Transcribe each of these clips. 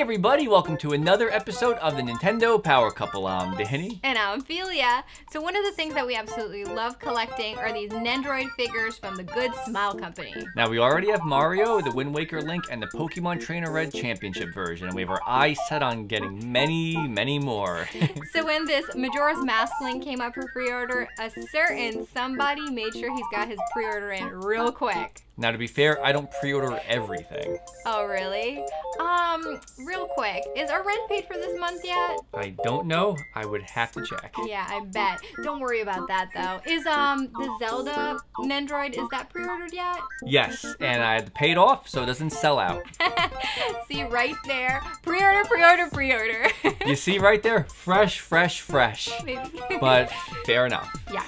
everybody, welcome to another episode of the Nintendo Power Couple. I'm Danny. And I'm Ophelia. So one of the things that we absolutely love collecting are these Nendoroid figures from the Good Smile Company. Now we already have Mario, the Wind Waker Link, and the Pokemon Trainer Red Championship version, and we have our eyes set on getting many, many more. So when this Majora's Mask Link came up for pre-order, a certain somebody made sure he's got his pre-order in real quick. Now to be fair, I don't pre-order everything. Oh really? Real quick, is our rent paid for this month yet? I don't know. I would have to check. Yeah, I bet. Don't worry about that though. Is the Zelda Nendoroid, is that pre-ordered yet? Yes, and I had to pay it off so it doesn't sell out. See right there, pre-order, pre-order, pre-order. You see right there, fresh, fresh, fresh. But fair enough. Yeah.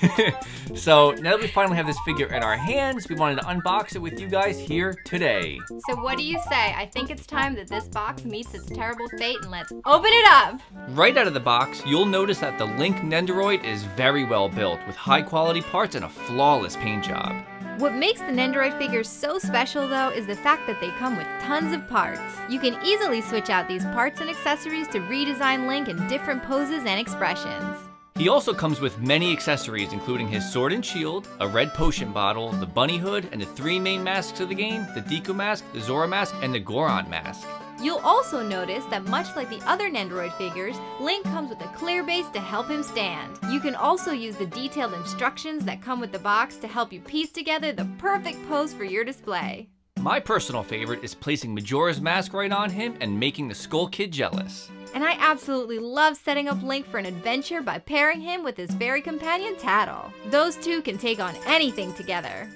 So now that we finally have this figure in our hands, we wanted to unbox it with you guys here today. So what do you say? I think it's time that this box meets its terrible fate, and let's open it up! Right out of the box, you'll notice that the Link Nendoroid is very well built, with high quality parts and a flawless paint job. What makes the Nendoroid figures so special though is the fact that they come with tons of parts. You can easily switch out these parts and accessories to redesign Link in different poses and expressions. He also comes with many accessories, including his sword and shield, a red potion bottle, the bunny hood, and the three main masks of the game, the Deku mask, the Zora mask, and the Goron mask. You'll also notice that much like the other Nendoroid figures, Link comes with a clear base to help him stand. You can also use the detailed instructions that come with the box to help you piece together the perfect pose for your display. My personal favorite is placing Majora's Mask right on him and making the Skull Kid jealous. And I absolutely love setting up Link for an adventure by pairing him with his fairy companion Tatl. Those two can take on anything together.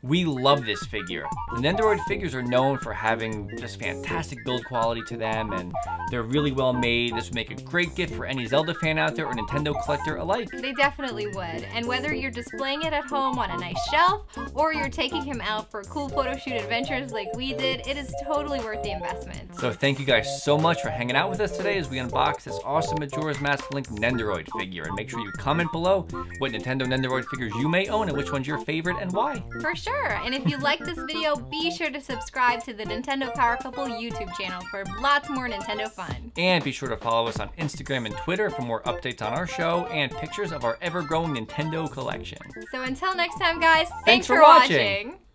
We love this figure. The Nendoroid figures are known for having just fantastic build quality to them, and they're really well made. This would make a great gift for any Zelda fan out there or Nintendo collector alike. They definitely would. And whether you're displaying it at home on a nice shelf or you're taking him out for cool photo shoot adventures like we did, it is totally worth the investment. So thank you guys so much for hanging out with us today as we unbox this awesome Majora's Mask Link Nendoroid figure. And make sure you comment below what Nintendo Nendoroid figures you may own and which one's your favorite and why. For sure. And if you like this video, be sure to subscribe to the Nintendo Power Couple YouTube channel for lots more Nintendo fun. And be sure to follow us on Instagram and Twitter for more updates on our show and pictures of our ever-growing Nintendo collection. So until next time, guys, thanks for watching.